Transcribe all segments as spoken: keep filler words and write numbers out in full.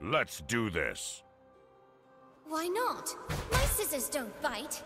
Let's do this. Why not? My scissors don't bite.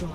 destroyed.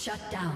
Shut down.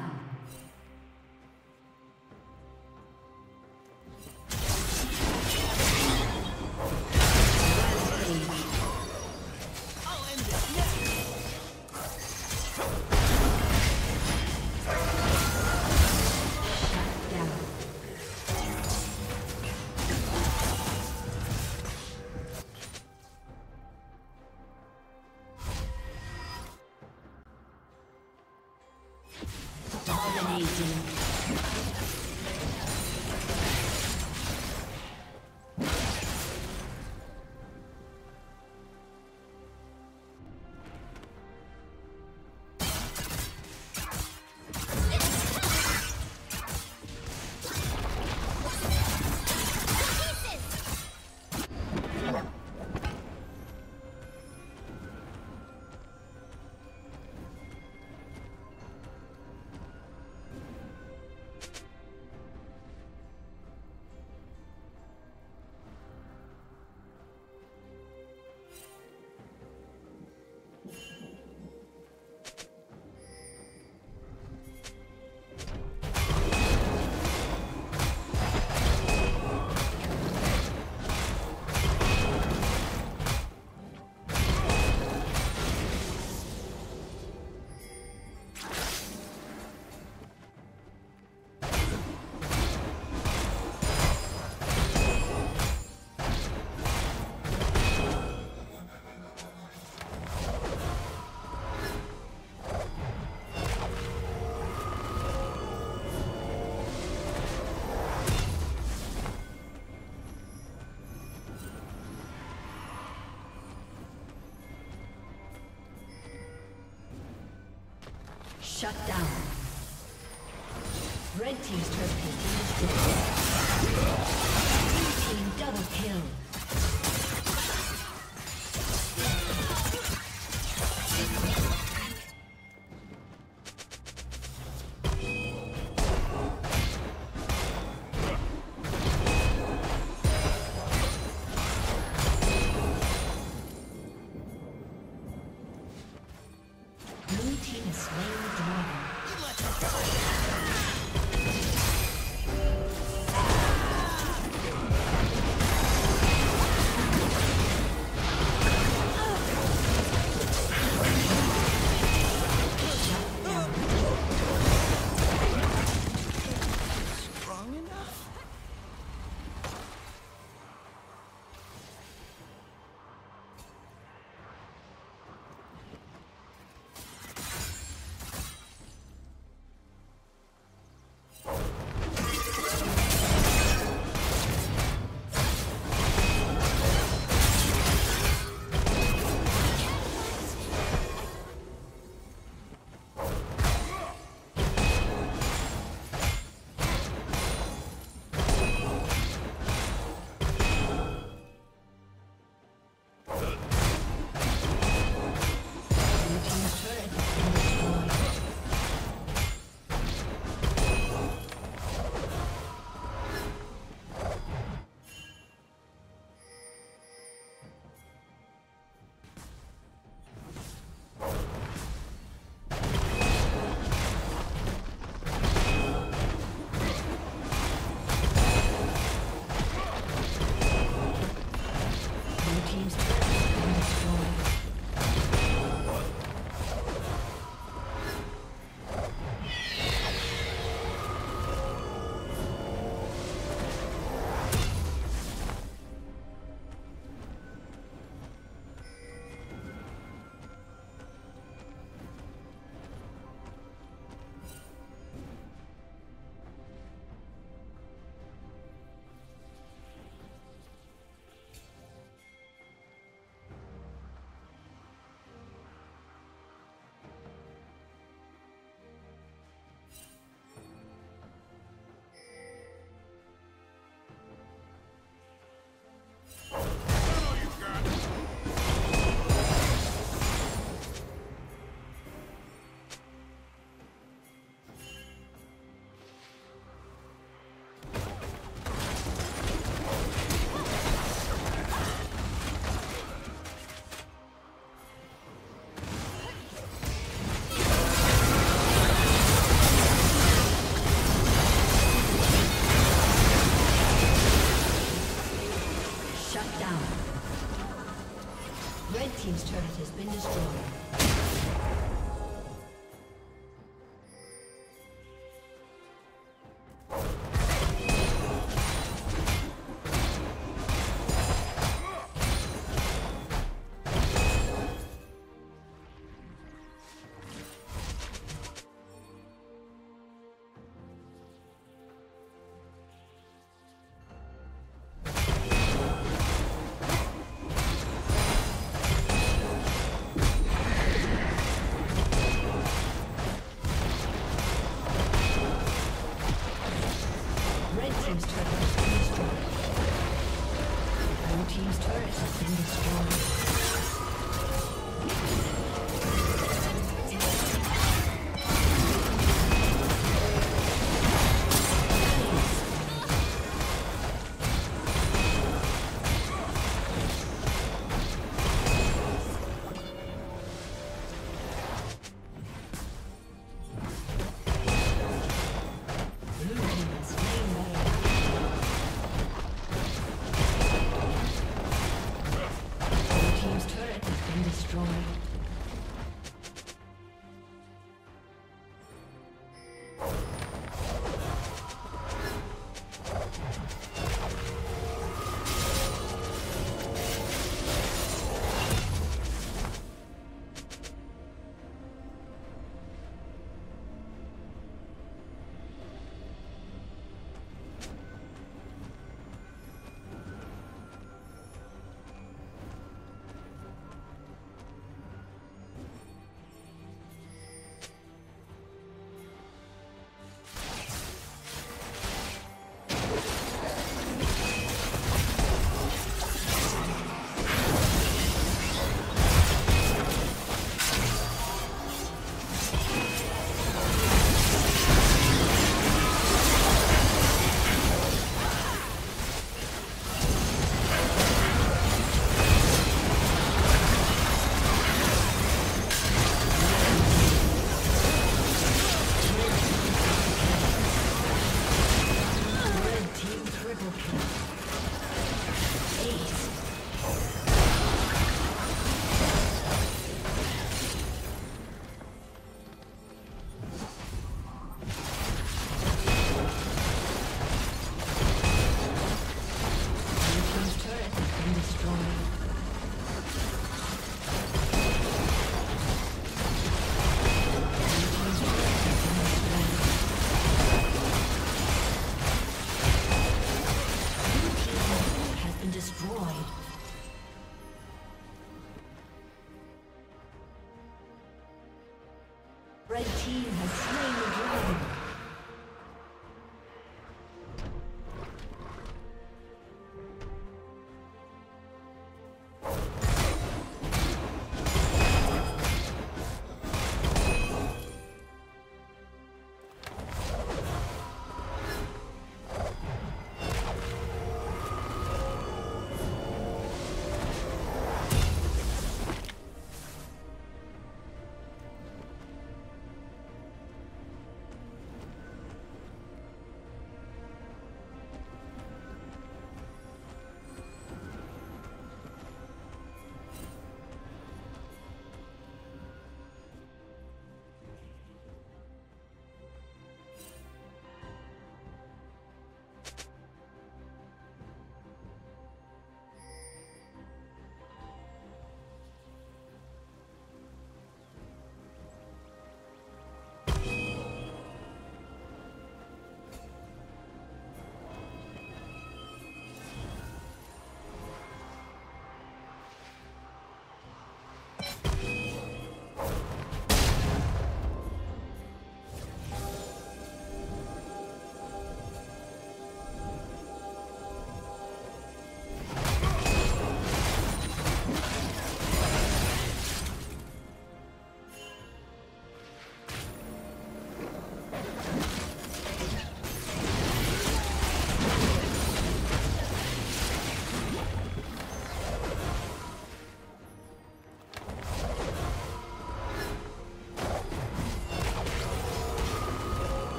Shut down. Red team's turret continues to fall. Blue team double kill. Slain the dragon. down. Red team's turret has been destroyed.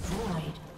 destroyed.